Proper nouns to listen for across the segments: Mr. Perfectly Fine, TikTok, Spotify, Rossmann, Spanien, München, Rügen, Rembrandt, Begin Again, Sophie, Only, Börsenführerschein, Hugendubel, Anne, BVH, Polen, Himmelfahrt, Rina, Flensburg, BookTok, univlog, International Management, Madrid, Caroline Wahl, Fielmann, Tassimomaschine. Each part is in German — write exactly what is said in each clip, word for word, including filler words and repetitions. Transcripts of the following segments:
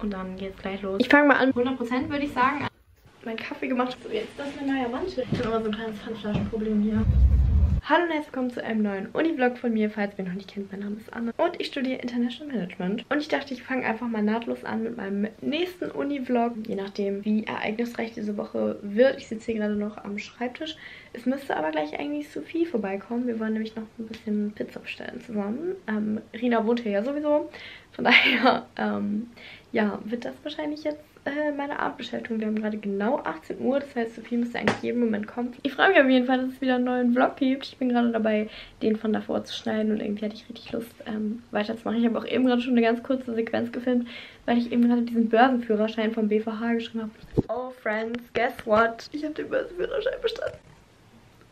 Und dann geht's gleich los. Ich fange mal an. hundert Prozent würde ich sagen. Mein Kaffee gemacht. So, jetzt das ist eine neue Wandschrift. Ich habe immer so ein kleines Pfandflaschenproblem hier. Hallo und herzlich willkommen zu einem neuen Uni-Vlog von mir, falls ihr mich noch nicht kennt. Mein Name ist Anne und ich studiere International Management. Und ich dachte, ich fange einfach mal nahtlos an mit meinem nächsten Uni-Vlog. Je nachdem, wie ereignisreich diese Woche wird. Ich sitze hier gerade noch am Schreibtisch. Es müsste aber gleich eigentlich Sophie vorbeikommen. Wir wollen nämlich noch ein bisschen Pizza bestellen zusammen. Ähm, Rina wohnt hier ja sowieso. Von daher, ähm, ja, wird das wahrscheinlich jetzt meine Abendbeschäftigung. Wir haben gerade genau achtzehn Uhr, das heißt, Sophie müsste eigentlich jeden Moment kommen. Ich freue mich auf jeden Fall, dass es wieder einen neuen Vlog gibt. Ich bin gerade dabei, den von davor zu schneiden und irgendwie hatte ich richtig Lust, ähm, weiterzumachen. Ich habe auch eben gerade schon eine ganz kurze Sequenz gefilmt, weil ich eben gerade diesen Börsenführerschein vom B V H geschrieben habe. Oh, Friends, guess what? Ich habe den Börsenführerschein bestanden.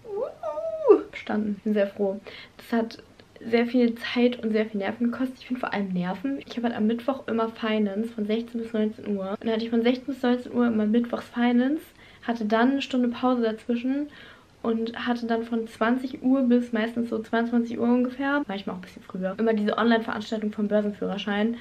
Uh, bestanden. Ich bin sehr froh. Das hat sehr viel Zeit und sehr viel Nerven gekostet. Ich finde vor allem Nerven. Ich habe halt am Mittwoch immer Finance von sechzehn bis neunzehn Uhr. Und dann hatte ich von sechzehn bis neunzehn Uhr immer mittwochs Finance, hatte dann eine Stunde Pause dazwischen und hatte dann von zwanzig Uhr bis meistens so zweiundzwanzig Uhr ungefähr, manchmal auch ein bisschen früher, immer diese Online-Veranstaltung vom Börsenführerschein.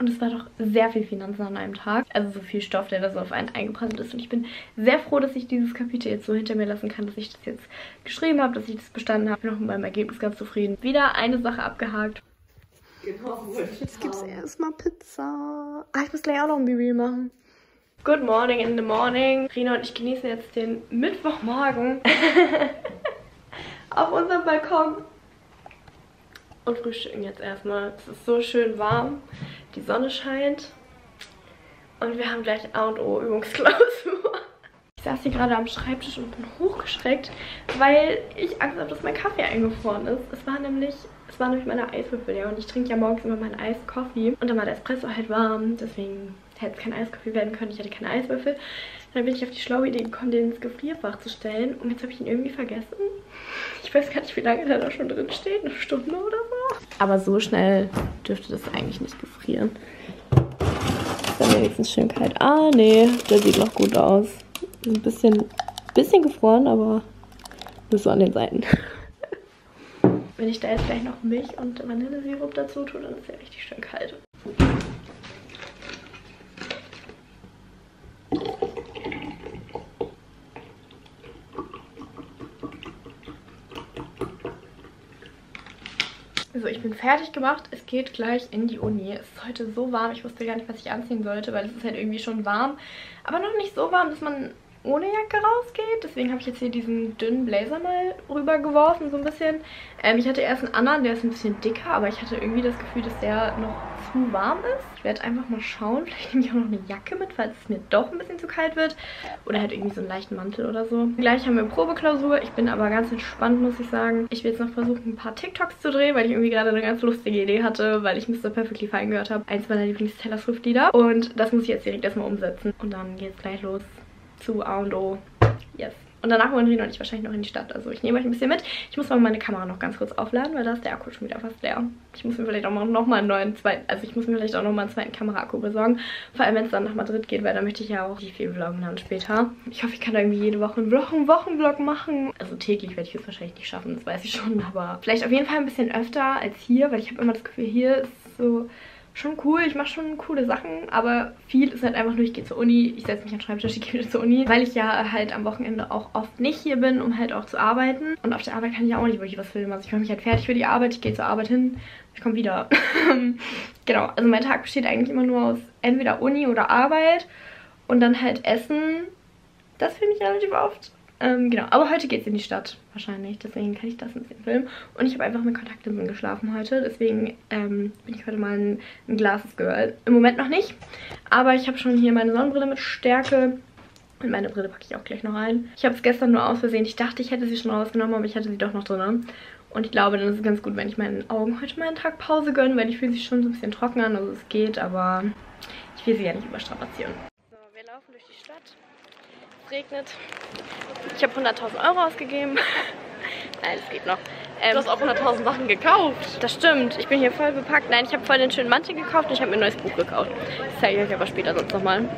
Und es war doch sehr viel Finanzen an einem Tag. Also so viel Stoff, der da so auf einen eingeprasselt ist. Und ich bin sehr froh, dass ich dieses Kapitel jetzt so hinter mir lassen kann, dass ich das jetzt geschrieben habe, dass ich das bestanden habe. Ich bin auch mit meinem Ergebnis ganz zufrieden. Wieder eine Sache abgehakt. Genau. Jetzt gibt's erstmal Pizza. Ah, ich muss gleich auch noch ein Bibi machen. Good morning in the morning. Rina und ich genießen jetzt den Mittwochmorgen auf unserem Balkon. Und frühstücken jetzt erstmal. Es ist so schön warm. Die Sonne scheint und wir haben gleich A und O Übungsklausur. Ich saß hier gerade am Schreibtisch und bin hochgeschreckt, weil ich Angst habe, dass mein Kaffee eingefroren ist. Es war nämlich, es waren nämlich meine Eiswürfel, ja, und ich trinke ja morgens immer meinen Eiskoffee und dann war der Espresso halt warm, deswegen hätte es kein Eiskoffee werden können, ich hatte keine Eiswürfel. Dann bin ich auf die schlaue Idee gekommen, den ins Gefrierfach zu stellen und jetzt habe ich ihn irgendwie vergessen. Ich weiß gar nicht, wie lange der da schon drin steht, eine Stunde oder so. Aber so schnell dürfte das eigentlich nicht gefrieren. Ist dann wenigstens schön kalt. Ah, nee, der sieht noch gut aus. Ein bisschen, bisschen gefroren, aber nur so an den Seiten. Wenn ich da jetzt gleich noch Milch und Vanillesirup dazu tue, dann ist der richtig schön kalt. So, ich bin fertig gemacht. Es geht gleich in die Uni. Es ist heute so warm. Ich wusste gar nicht, was ich anziehen sollte, weil es ist halt irgendwie schon warm. Aber noch nicht so warm, dass man ohne Jacke rausgeht. Deswegen habe ich jetzt hier diesen dünnen Blazer mal rübergeworfen, so ein bisschen. Ähm, ich hatte erst einen anderen, der ist ein bisschen dicker, aber ich hatte irgendwie das Gefühl, dass der noch zu warm ist. Ich werde einfach mal schauen. Vielleicht nehme ich auch noch eine Jacke mit, falls es mir doch ein bisschen zu kalt wird. Oder halt irgendwie so einen leichten Mantel oder so. Gleich haben wir Probeklausur. Ich bin aber ganz entspannt, muss ich sagen. Ich will jetzt noch versuchen, ein paar TikToks zu drehen, weil ich irgendwie gerade eine ganz lustige Idee hatte, weil ich Mister Perfectly Fine gehört habe. Eins meiner Lieblings-Taylor Swift-Lieder. Und das muss ich jetzt direkt erstmal umsetzen. Und dann geht's gleich los zu A und O. Yes. Und danach wollen Rina und ich wahrscheinlich noch in die Stadt. Also ich nehme euch ein bisschen mit. Ich muss mal meine Kamera noch ganz kurz aufladen, weil da ist der Akku schon wieder fast leer. Ich muss mir vielleicht auch noch mal einen neuen zweiten, also ich muss mir vielleicht auch noch mal einen zweiten Kameraakku besorgen. Vor allem, wenn es dann nach Madrid geht, weil da möchte ich ja auch nicht viel vloggen dann später. Ich hoffe, ich kann da irgendwie jede Woche einen Vlog, einen Wochenvlog machen. Also täglich werde ich es wahrscheinlich nicht schaffen, das weiß ich schon. Aber vielleicht auf jeden Fall ein bisschen öfter als hier, weil ich habe immer das Gefühl, hier ist so schon cool, ich mache schon coole Sachen, aber viel ist halt einfach nur, ich gehe zur Uni, ich setze mich an den Schreibtisch, ich gehe wieder zur Uni, weil ich ja halt am Wochenende auch oft nicht hier bin, um halt auch zu arbeiten. Und auf der Arbeit kann ich ja auch nicht wirklich was filmen, also ich mache mich halt fertig für die Arbeit, ich gehe zur Arbeit hin, ich komme wieder. Genau, also mein Tag besteht eigentlich immer nur aus entweder Uni oder Arbeit und dann halt Essen, das filme ich relativ oft. Ähm, genau, aber heute geht's in die Stadt wahrscheinlich, deswegen kann ich das ein bisschen filmen. Und ich habe einfach mit Kontaktlinsen geschlafen heute, deswegen ähm, bin ich heute mal ein, ein Glasses Girl. Im Moment noch nicht, aber ich habe schon hier meine Sonnenbrille mit Stärke. Und meine Brille packe ich auch gleich noch ein. Ich habe es gestern nur aus Versehen, ich dachte, ich hätte sie schon rausgenommen, aber ich hatte sie doch noch drin. Und ich glaube, dann ist es ganz gut, wenn ich meinen Augen heute mal einen Tag Pause gönne, weil ich fühle sie schon so ein bisschen trocken an, also es geht, aber ich will sie ja nicht überstrapazieren. So, wir laufen durch die Stadt. Regnet. Ich habe hunderttausend Euro ausgegeben. Nein, es geht noch. Ähm, du hast auch hunderttausend Sachen gekauft. Das stimmt. Ich bin hier voll bepackt. Nein, ich habe voll den schönen Mantel gekauft und ich habe mir ein neues Buch gekauft. Das zeige ich euch aber später sonst nochmal.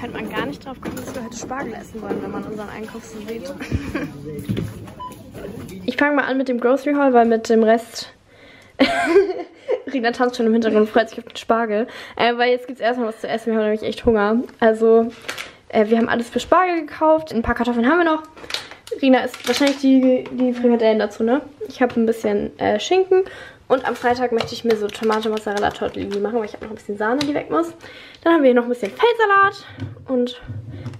Könnte man gar nicht drauf kommen, dass wir heute Spargel essen wollen, wenn man unseren Einkauf so sieht. Ich fange mal an mit dem Grocery Haul, weil mit dem Rest Rina tanzt schon im Hintergrund, freut sich auf den Spargel. Äh, weil jetzt gibt es erstmal was zu essen, wir haben nämlich echt Hunger. Also äh, wir haben alles für Spargel gekauft, ein paar Kartoffeln haben wir noch. Rina isst wahrscheinlich die, die Frikadellen dazu, ne? Ich habe ein bisschen äh, Schinken. Und am Freitag möchte ich mir so Tomate-Mozzarella-Tortellini machen, weil ich habe noch ein bisschen Sahne, die weg muss. Dann haben wir hier noch ein bisschen Feldsalat und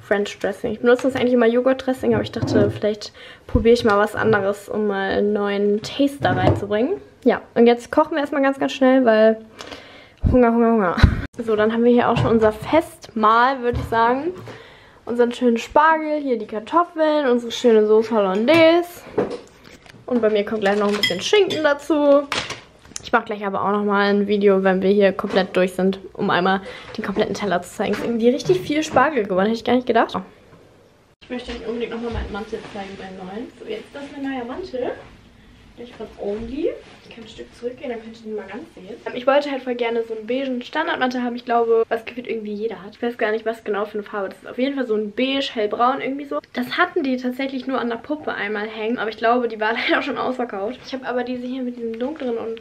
French Dressing. Ich benutze das eigentlich immer Joghurt-Dressing, aber ich dachte, vielleicht probiere ich mal was anderes, um mal einen neuen Taste da reinzubringen. Ja, und jetzt kochen wir erstmal ganz, ganz schnell, weil Hunger, Hunger, Hunger. So, dann haben wir hier auch schon unser Festmahl, würde ich sagen. Unseren schönen Spargel, hier die Kartoffeln, unsere schöne Soße Hollandaise. Und bei mir kommt gleich noch ein bisschen Schinken dazu. Ich mache gleich aber auch nochmal ein Video, wenn wir hier komplett durch sind, um einmal den kompletten Teller zu zeigen. Es ist irgendwie richtig viel Spargel geworden, hätte ich gar nicht gedacht. Oh. Ich möchte euch unbedingt nochmal meinen Mantel zeigen, meinen neuen. So, jetzt ist das mein neuer Mantel. Ich von Only. Ich kann ein Stück zurückgehen, dann könnt ihr den mal ganz sehen. Ich wollte halt voll gerne so einen beigen Standardmantel haben. Ich glaube, was gefühlt irgendwie jeder hat. Ich weiß gar nicht, was genau für eine Farbe das ist. Auf jeden Fall so ein beige, hellbraun irgendwie so. Das hatten die tatsächlich nur an der Puppe einmal hängen. Aber ich glaube, die war leider schon ausverkauft. Ich habe aber diese hier mit diesem dunkleren und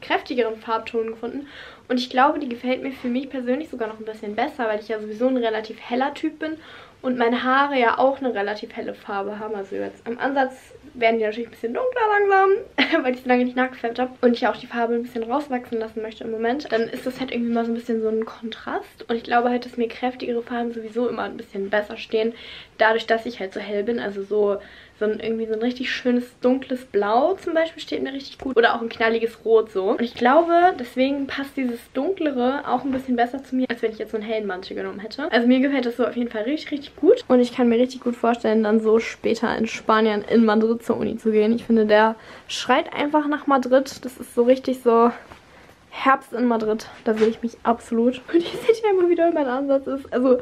kräftigeren Farbton gefunden. Und ich glaube, die gefällt mir für mich persönlich sogar noch ein bisschen besser, weil ich ja sowieso ein relativ heller Typ bin. Und meine Haare ja auch eine relativ helle Farbe haben. Also jetzt am Ansatz werden die natürlich ein bisschen dunkler langsam, weil ich so lange nicht nachgefärbt habe. Und ich ja auch die Farbe ein bisschen rauswachsen lassen möchte im Moment. Dann ist das halt irgendwie mal so ein bisschen so ein Kontrast. Und ich glaube halt, dass mir kräftigere Farben sowieso immer ein bisschen besser stehen. Dadurch, dass ich halt so hell bin. Also so, so ein, irgendwie so ein richtig schönes dunkles Blau zum Beispiel steht mir richtig gut. Oder auch ein knalliges Rot so. Und ich glaube, deswegen passt dieses Dunklere auch ein bisschen besser zu mir, als wenn ich jetzt so einen hellen Mantel genommen hätte. Also mir gefällt das so auf jeden Fall richtig, richtig gut. Und ich kann mir richtig gut vorstellen, dann so später in Spanien in Madrid zur Uni zu gehen. Ich finde, der schreit einfach nach Madrid. Das ist so richtig so Herbst in Madrid. Da sehe ich mich absolut. Und ihr seht ja immer, wie doll mein Ansatz ist. Also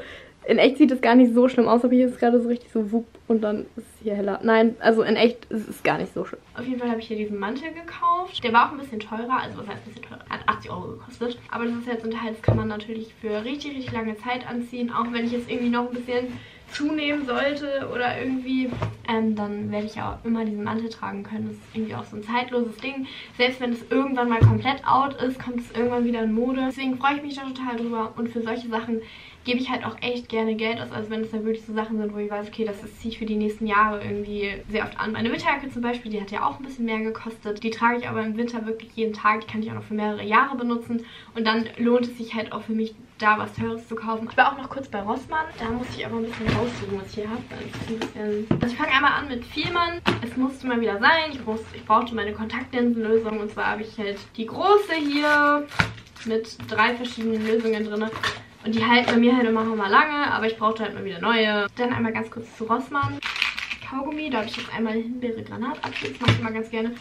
in echt sieht es gar nicht so schlimm aus, aber hier ist es gerade so richtig so wupp und dann ist es hier heller. Nein, also in echt ist es gar nicht so schlimm. Auf jeden Fall habe ich hier diesen Mantel gekauft. Der war auch ein bisschen teurer, also was heißt ein bisschen teurer? Hat achtzig Euro gekostet. Aber das ist jetzt ein Teil, das kann man natürlich für richtig, richtig lange Zeit anziehen. Auch wenn ich jetzt irgendwie noch ein bisschen zunehmen sollte oder irgendwie, ähm, dann werde ich ja auch immer diesen Mantel tragen können. Das ist irgendwie auch so ein zeitloses Ding. Selbst wenn es irgendwann mal komplett out ist, kommt es irgendwann wieder in Mode. Deswegen freue ich mich da total drüber. Und für solche Sachen gebe ich halt auch echt gerne Geld aus, als wenn es dann wirklich so Sachen sind, wo ich weiß, okay, das ziehe ich für die nächsten Jahre irgendwie sehr oft an. Meine Winterjacke zum Beispiel, die hat ja auch ein bisschen mehr gekostet. Die trage ich aber im Winter wirklich jeden Tag. Die kann ich auch noch für mehrere Jahre benutzen. Und dann lohnt es sich halt auch für mich, da was Teures zu kaufen. Ich war auch noch kurz bei Rossmann. Da muss ich aber ein bisschen raussuchen, was ich hier habe. Also ich fange einmal an mit Fielmann. Es musste mal wieder sein. Ich, muss, ich brauchte meine Kontaktlinsenlösung. Und zwar habe ich halt die große hier mit drei verschiedenen Lösungen drin. Und die halten bei mir halt immer noch mal lange, aber ich brauchte halt mal wieder neue. Dann einmal ganz kurz zu Rossmann. Kaugummi, da habe ich jetzt einmal Himbeere, Granatapfel, das mache ich immer ganz gerne.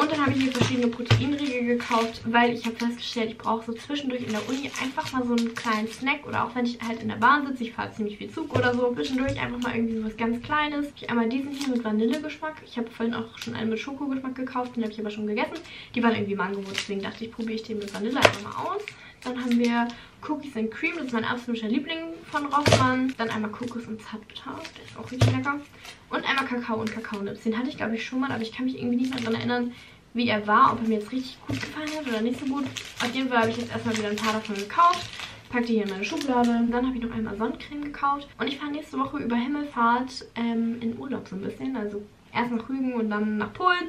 Und dann habe ich hier verschiedene Proteinriegel gekauft, weil ich habe festgestellt, ich brauche so zwischendurch in der Uni einfach mal so einen kleinen Snack. Oder auch wenn ich halt in der Bahn sitze, ich fahre ziemlich viel Zug oder so, zwischendurch einfach mal irgendwie so was ganz Kleines. Ich habe einmal diesen hier mit Vanillegeschmack. Ich habe vorhin auch schon einen mit Schokogeschmack gekauft, den habe ich aber schon gegessen. Die waren irgendwie Mango, deswegen dachte ich, probiere ich den mit Vanille einfach mal aus. Dann haben wir Cookies and Cream, das ist mein absoluter Liebling von Rossmann. Dann einmal Kokos und Zartbitter, der ist auch richtig lecker. Und einmal Kakao und Kakaonips, den hatte ich glaube ich schon mal, aber ich kann mich irgendwie nicht mehr daran erinnern, wie er war, ob er mir jetzt richtig gut gefallen hat oder nicht so gut. Auf jeden Fall habe ich jetzt erstmal wieder ein paar davon gekauft. Pack die hier in meine Schublade. Dann habe ich noch einmal Sonnencreme gekauft. Und ich fahre nächste Woche über Himmelfahrt ähm, in Urlaub so ein bisschen. Also erst nach Rügen und dann nach Polen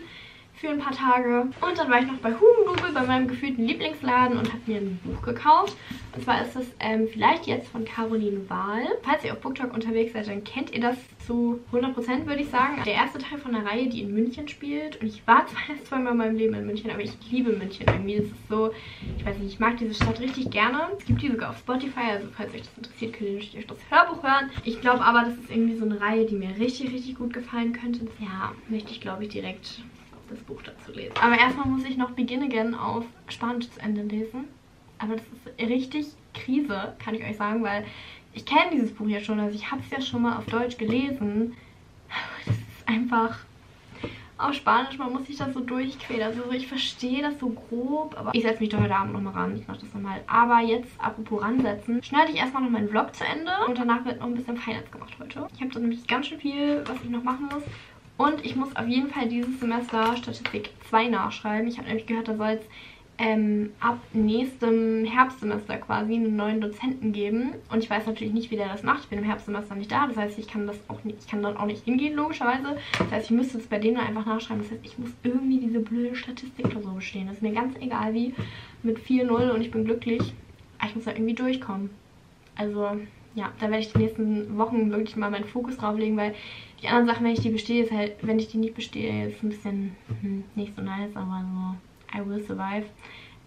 für ein paar Tage. Und dann war ich noch bei Hugendubel, bei meinem gefühlten Lieblingsladen und habe mir ein Buch gekauft. Und zwar ist das ähm, Vielleicht jetzt von Caroline Wahl. Falls ihr auf BookTok unterwegs seid, dann kennt ihr das zu hundert Prozent, würde ich sagen. Der erste Teil von der Reihe, die in München spielt. Und ich war zwar erst zweimal in meinem Leben in München, aber ich liebe München irgendwie. Das ist so, ich weiß nicht, ich mag diese Stadt richtig gerne. Es gibt die sogar auf Spotify, also falls euch das interessiert, könnt ihr natürlich euch das Hörbuch hören. Ich glaube aber, das ist irgendwie so eine Reihe, die mir richtig, richtig gut gefallen könnte. Ja, möchte ich glaube ich direkt das Buch dazu lesen. Aber erstmal muss ich noch Begin Again auf Spanisch zu Ende lesen. Aber das ist richtig Krise, kann ich euch sagen, weil ich kenne dieses Buch ja schon. Also ich habe es ja schon mal auf Deutsch gelesen. Das ist einfach auf Spanisch, man muss sich das so durchquälen. Also ich verstehe das so grob, aber ich setze mich doch heute Abend nochmal ran. Ich mache das nochmal. Aber jetzt, apropos ransetzen, schneide ich erstmal noch meinen Vlog zu Ende und danach wird noch ein bisschen Finance gemacht heute. Ich habe da nämlich ganz schön viel, was ich noch machen muss. Und ich muss auf jeden Fall dieses Semester Statistik zwei nachschreiben. Ich habe nämlich gehört, da soll es ähm, ab nächstem Herbstsemester quasi einen neuen Dozenten geben. Und ich weiß natürlich nicht, wie der das macht. Ich bin im Herbstsemester nicht da. Das heißt, ich kann das auch nicht, ich kann dann auch nicht hingehen, logischerweise. Das heißt, ich müsste es bei denen einfach nachschreiben. Das heißt, ich muss irgendwie diese blöde Statistik oder so bestehen. Das ist mir ganz egal wie. Mit vier null und ich bin glücklich. Aber ich muss da irgendwie durchkommen. Also, ja, da werde ich die nächsten Wochen wirklich mal meinen Fokus drauf legen, weil die anderen Sachen, wenn ich die bestehe, ist halt, wenn ich die nicht bestehe, ist ein bisschen hm, nicht so nice, aber so, I will survive.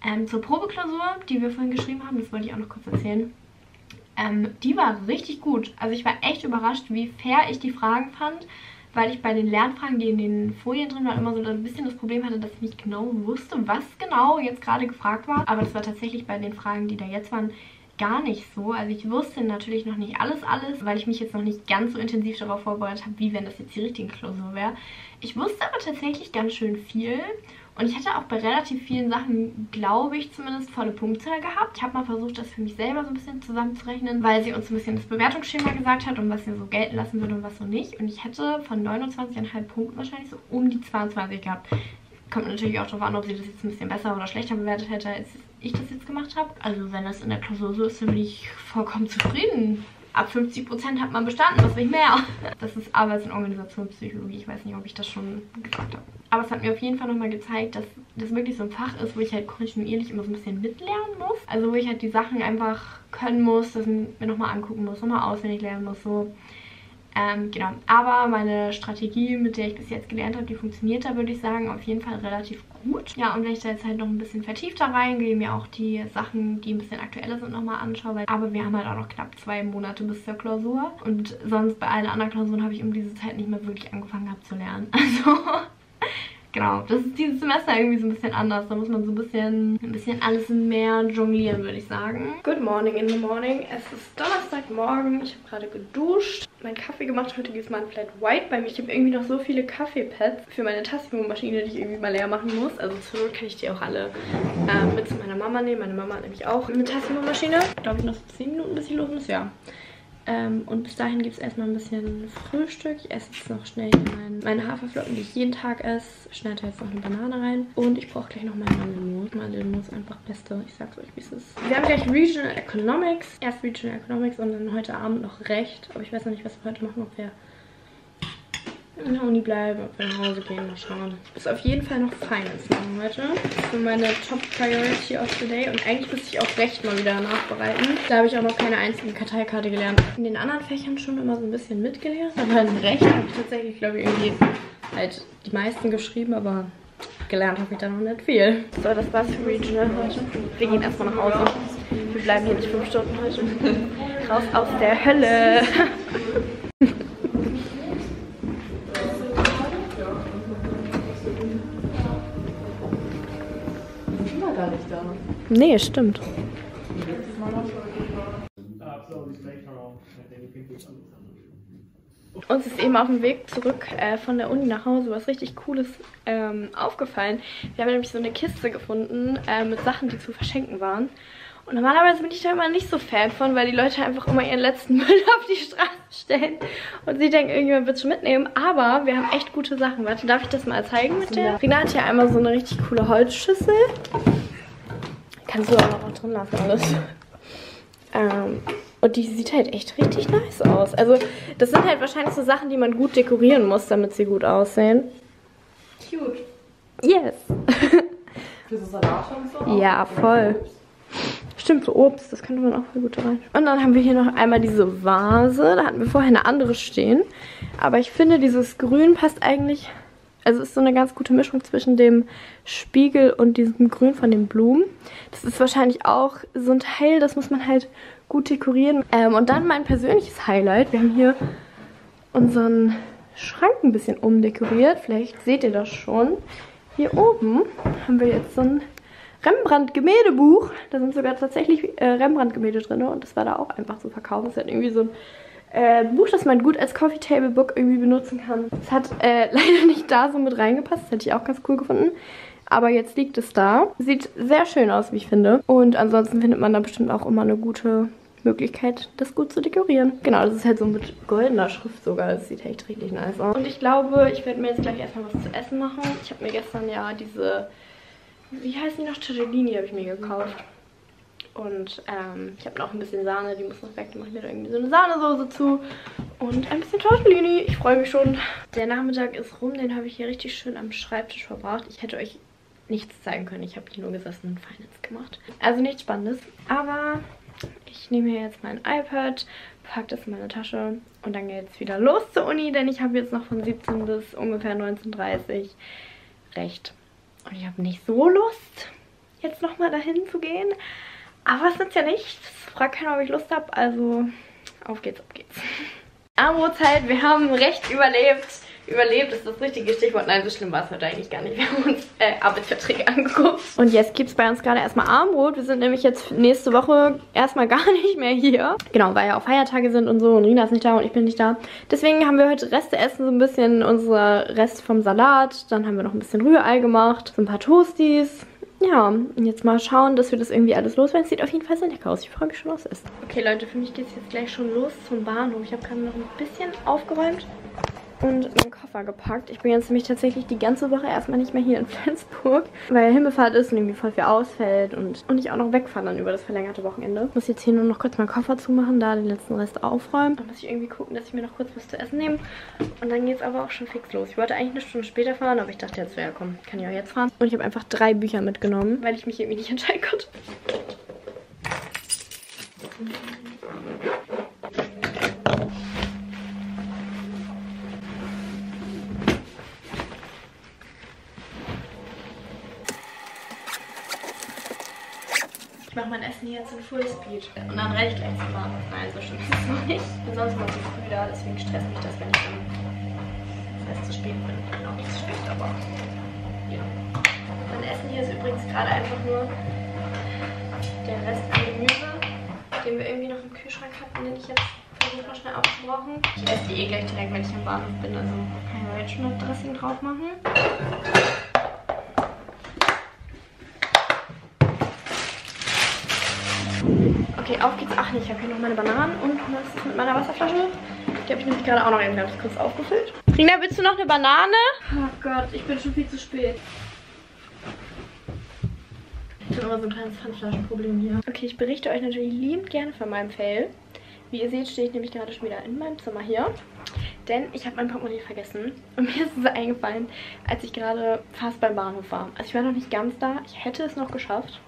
Ähm, zur Probeklausur, die wir vorhin geschrieben haben, das wollte ich auch noch kurz erzählen. Ähm, die war richtig gut. Also ich war echt überrascht, wie fair ich die Fragen fand, weil ich bei den Lernfragen, die in den Folien drin waren, immer so ein bisschen das Problem hatte, dass ich nicht genau wusste, was genau jetzt gerade gefragt war. Aber das war tatsächlich bei den Fragen, die da jetzt waren, gar nicht so. Also ich wusste natürlich noch nicht alles, alles, weil ich mich jetzt noch nicht ganz so intensiv darauf vorbereitet habe, wie wenn das jetzt die richtige Klausur wäre. Ich wusste aber tatsächlich ganz schön viel und ich hatte auch bei relativ vielen Sachen, glaube ich zumindest, volle Punktzahl gehabt. Ich habe mal versucht, das für mich selber so ein bisschen zusammenzurechnen, weil sie uns ein bisschen das Bewertungsschema gesagt hat und was sie so gelten lassen würde und was so nicht. Und ich hätte von neunundzwanzig Komma fünf Punkten wahrscheinlich so um die zweiundzwanzig gehabt. Kommt natürlich auch darauf an, ob sie das jetzt ein bisschen besser oder schlechter bewertet hätte, als ich das jetzt gemacht habe. Also wenn das in der Klausur so ist, dann bin ich vollkommen zufrieden. Ab fünfzig Prozent hat man bestanden, was will ich mehr? Das ist Arbeits- und Organisationspsychologie. Ich weiß nicht, ob ich das schon gesagt habe. Aber es hat mir auf jeden Fall nochmal gezeigt, dass das wirklich so ein Fach ist, wo ich halt kontinuierlich immer so ein bisschen mitlernen muss. Also wo ich halt die Sachen einfach können muss, das mir nochmal angucken muss, nochmal auswendig lernen muss, so. Ähm, genau, aber meine Strategie, mit der ich bis jetzt gelernt habe, die funktioniert da, würde ich sagen, auf jeden Fall relativ gut. Ja, und wenn ich da jetzt halt noch ein bisschen vertiefter reingehe, mir auch die Sachen, die ein bisschen aktueller sind, nochmal anschaue. Aber wir haben halt auch noch knapp zwei Monate bis zur Klausur. Und sonst bei allen anderen Klausuren habe ich um diese Zeit nicht mehr wirklich angefangen gehabt zu lernen. Also, genau, das ist dieses Semester irgendwie so ein bisschen anders. Da muss man so ein bisschen, ein bisschen alles mehr jonglieren, würde ich sagen. Good morning in the morning. Es ist Donnerstagmorgen. Ich habe gerade geduscht. Meinen Kaffee gemacht. Heute gibt es mal ein Flat White bei mir. Ich habe irgendwie noch so viele Kaffeepads für meine Tassimomaschine, die ich irgendwie mal leer machen muss. Also zur Not kann ich die auch alle äh, mit zu meiner Mama nehmen. Meine Mama hat nämlich auch eine Tassimomaschine. Ich glaube, ich noch so zehn Minuten, bis ich los muss. Ja. Ähm, und bis dahin gibt es erstmal ein bisschen Frühstück. Ich esse jetzt noch schnell mein, meine Haferflocken, die ich jeden Tag esse. Ich schneide jetzt noch eine Banane rein. Und ich brauche gleich noch meine Mandelmus. Mandelmus ist einfach beste. Ich sag's euch, wie es ist. Wir haben gleich Regional Economics. Erst Regional Economics und dann heute Abend noch Recht. Aber ich weiß noch nicht, was wir heute machen, ob wir in der Uni bleiben, ob wir nach Hause gehen. Mal schauen. Ich muss auf jeden Fall noch Finance machen heute. Das ist meine Top Priority of the Day. Und eigentlich müsste ich auch Recht mal wieder nachbereiten. Da habe ich auch noch keine einzige Karteikarte gelernt. In den anderen Fächern schon immer so ein bisschen mitgelernt. Aber in Recht habe ich tatsächlich, glaube ich, irgendwie halt die meisten geschrieben. Aber gelernt habe ich da noch nicht viel. So, das war's für Regional heute. Wir gehen erstmal nach Hause. Wir bleiben hier nicht fünf Stunden heute. Raus aus der Hölle. Nee, stimmt. Uns ist eben auf dem Weg zurück äh, von der Uni nach Hause was richtig Cooles ähm, aufgefallen. Wir haben nämlich so eine Kiste gefunden äh, mit Sachen, die zu verschenken waren. Und normalerweise bin ich da immer nicht so Fan von, weil die Leute einfach immer ihren letzten Müll auf die Straße stellen. Und sie denken, irgendjemand wird es schon mitnehmen. Aber wir haben echt gute Sachen. Warte, darf ich das mal zeigen mit der? Rina hat hier einmal so eine richtig coole Holzschüssel. Kannst du auch noch drin lassen, alles. Ähm, und die sieht halt echt richtig nice aus. Also das sind halt wahrscheinlich so Sachen, die man gut dekorieren muss, damit sie gut aussehen. Cute. Yes. Für so Salat und so? Ja, voll. Stimmt, so Obst, das könnte man auch voll gut rein. Und dann haben wir hier noch einmal diese Vase. Da hatten wir vorher eine andere stehen. Aber ich finde, dieses Grün passt eigentlich... Also ist so eine ganz gute Mischung zwischen dem Spiegel und diesem Grün von den Blumen. Das ist wahrscheinlich auch so ein Teil, das muss man halt gut dekorieren. Ähm, und dann mein persönliches Highlight. Wir haben hier unseren Schrank ein bisschen umdekoriert. Vielleicht seht ihr das schon. Hier oben haben wir jetzt so ein Rembrandt-Gemäldebuch. Da sind sogar tatsächlich äh, Rembrandt-Gemälde drin. Und das war da auch einfach zu verkaufen. Das ist halt irgendwie so ein... Äh, Buch, das man gut als Coffee Table Book irgendwie benutzen kann. Es hat äh, leider nicht da so mit reingepasst. Das hätte ich auch ganz cool gefunden. Aber jetzt liegt es da. Sieht sehr schön aus, wie ich finde. Und ansonsten findet man da bestimmt auch immer eine gute Möglichkeit, das gut zu dekorieren. Genau, das ist halt so mit goldener Schrift sogar. Das sieht echt richtig nice aus. Und ich glaube, ich werde mir jetzt gleich erstmal was zu essen machen. Ich habe mir gestern ja diese wie heißt die noch? Tortellini habe ich mir gekauft. Und ähm, ich habe noch ein bisschen Sahne, die muss noch weg, die mache ich mir da irgendwie so eine Sahnesoße zu. Und ein bisschen Tortellini, ich freue mich schon. Der Nachmittag ist rum, den habe ich hier richtig schön am Schreibtisch verbracht. Ich hätte euch nichts zeigen können, ich habe hier nur gesessen und Finance gemacht. Also nichts Spannendes, aber ich nehme hier jetzt mein iPad, packe das in meine Tasche und dann geht es wieder los zur Uni, denn ich habe jetzt noch von siebzehn bis ungefähr neunzehn Uhr dreißig recht. Und ich habe nicht so Lust, jetzt nochmal dahin zu gehen. Aber es nützt ja nichts. Fragt keiner, ob ich Lust habe. Also auf geht's, auf geht's. Armutszeit, wir haben recht überlebt. Überlebt ist das richtige Stichwort. Nein, so schlimm war es heute eigentlich gar nicht. Wir haben uns äh, Arbeitsverträge angeguckt. Und jetzt gibt es bei uns gerade erstmal Abendbrot. Wir sind nämlich jetzt nächste Woche erstmal gar nicht mehr hier. Genau, weil ja auch Feiertage sind und so. Und Rina ist nicht da und ich bin nicht da. Deswegen haben wir heute Reste essen. So ein bisschen unser Rest vom Salat. Dann haben wir noch ein bisschen Rührei gemacht. So ein paar Toasties. Ja, und jetzt mal schauen, dass wir das irgendwie alles loswerden. Es sieht auf jeden Fall sehr lecker aus. Ich freue mich schon, was es ist. Okay, Leute, für mich geht es jetzt gleich schon los zum Bahnhof. Ich habe gerade noch ein bisschen aufgeräumt und meinen Koffer gepackt. Ich bin jetzt nämlich tatsächlich die ganze Woche erstmal nicht mehr hier in Flensburg, weil Himmelfahrt ist und irgendwie voll viel ausfällt und, und ich auch noch wegfahre dann über das verlängerte Wochenende. Ich muss jetzt hier nur noch kurz meinen Koffer zumachen, da den letzten Rest aufräumen. Dann muss ich irgendwie gucken, dass ich mir noch kurz was zu essen nehme und dann geht es aber auch schon fix los. Ich wollte eigentlich eine Stunde später fahren, aber ich dachte jetzt, ja komm, kann ich auch jetzt fahren. Und ich habe einfach drei Bücher mitgenommen, weil ich mich irgendwie nicht entscheiden konnte. Ich mache mein Essen hier jetzt in Fullspeed und dann recht gleich zu fahren. Nein, so schön ist es noch nicht. Ich bin sonst immer zu früh da, deswegen stresst mich das, wenn ich dann erst zu spät bin. Nein, auch nicht zu spät, aber ja. Mein Essen hier ist übrigens gerade einfach nur der Rest an Gemüse, den wir irgendwie noch im Kühlschrank hatten, den ich jetzt versuche mal schnell aufzubrauchen. Ich esse die eh gleich direkt, wenn ich im Bahnhof bin, also kann ich mir jetzt schon noch Dressing drauf machen. Okay, auf geht's. Ach nee, ich habe hier noch meine Bananen und was mit meiner Wasserflasche. Die habe ich nämlich gerade auch noch eben ganz kurz aufgefüllt. Rina, willst du noch eine Banane? Oh Gott, ich bin schon viel zu spät. Ich habe immer so ein kleines Pfandflaschenproblem hier. Okay, ich berichte euch natürlich liebend gerne von meinem Fail. Wie ihr seht, stehe ich nämlich gerade schon wieder in meinem Zimmer hier. Denn ich habe mein Portemonnaie vergessen und mir ist es eingefallen, als ich gerade fast beim Bahnhof war. Also ich war noch nicht ganz da. Ich hätte es noch geschafft.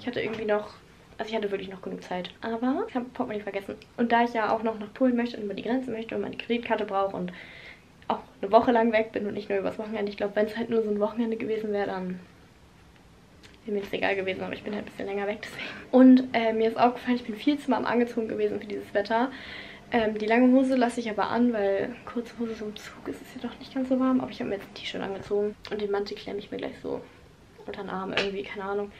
Ich hatte irgendwie noch... Also ich hatte wirklich noch genug Zeit, aber ich habe Portemonnaie vergessen. Und da ich ja auch noch nach Polen möchte und über die Grenze möchte und meine Kreditkarte brauche und auch eine Woche lang weg bin und nicht nur übers Wochenende. Ich glaube, wenn es halt nur so ein Wochenende gewesen wäre, dann wäre mir das egal gewesen, aber ich bin halt ein bisschen länger weg, deswegen. Und äh, mir ist aufgefallen, ich bin viel zu warm angezogen gewesen für dieses Wetter. Ähm, die lange Hose lasse ich aber an, weil kurze Hose so im Zug ist es ja doch nicht ganz so warm. Aber ich habe mir jetzt ein T-Shirt angezogen und den Mantel klemme ich mir gleich so unter den Arm irgendwie, keine Ahnung.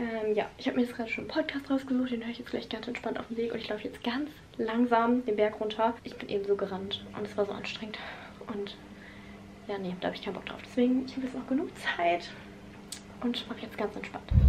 Ähm, ja, ich habe mir jetzt gerade schon einen Podcast rausgesucht, den höre ich jetzt gleich ganz entspannt auf dem Weg und ich laufe jetzt ganz langsam den Berg runter. Ich bin eben so gerannt und es war so anstrengend und ja, nee, da habe ich keinen Bock drauf. Deswegen, ich habe jetzt noch genug Zeit und mache jetzt ganz entspannt.